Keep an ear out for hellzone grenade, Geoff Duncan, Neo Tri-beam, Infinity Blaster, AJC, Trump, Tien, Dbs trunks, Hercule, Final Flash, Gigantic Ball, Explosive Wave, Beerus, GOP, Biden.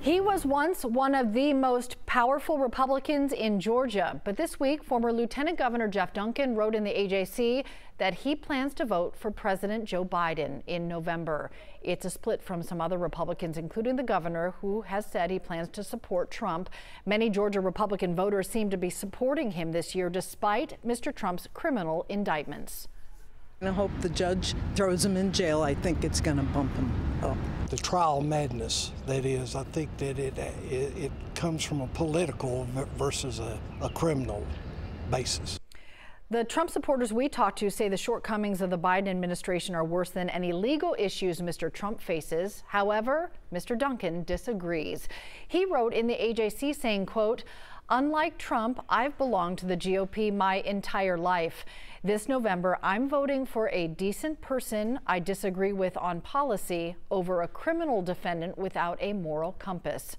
He was once one of the most powerful Republicans in Georgia, but this week, former Lieutenant Governor Geoff Duncan wrote in the AJC that he plans to vote for President Joe Biden in November. It's a split from some other Republicans, including the governor, who has said he plans to support Trump. Many Georgia Republican voters seem to be supporting him this year, despite Mr. Trump's criminal indictments. I hope the judge throws him in jail. I think it's going to bump him up. The trial madness that is, I think that it comes from a political versus a criminal basis. The Trump supporters we talked to say the shortcomings of the Biden administration are worse than any legal issues Mr. Trump faces. However, Mr. Duncan disagrees. He wrote in the AJC saying, quote, "Unlike Trump, I've belonged to the GOP my entire life. This November, I'm voting for a decent person I disagree with on policy over a criminal defendant without a moral compass."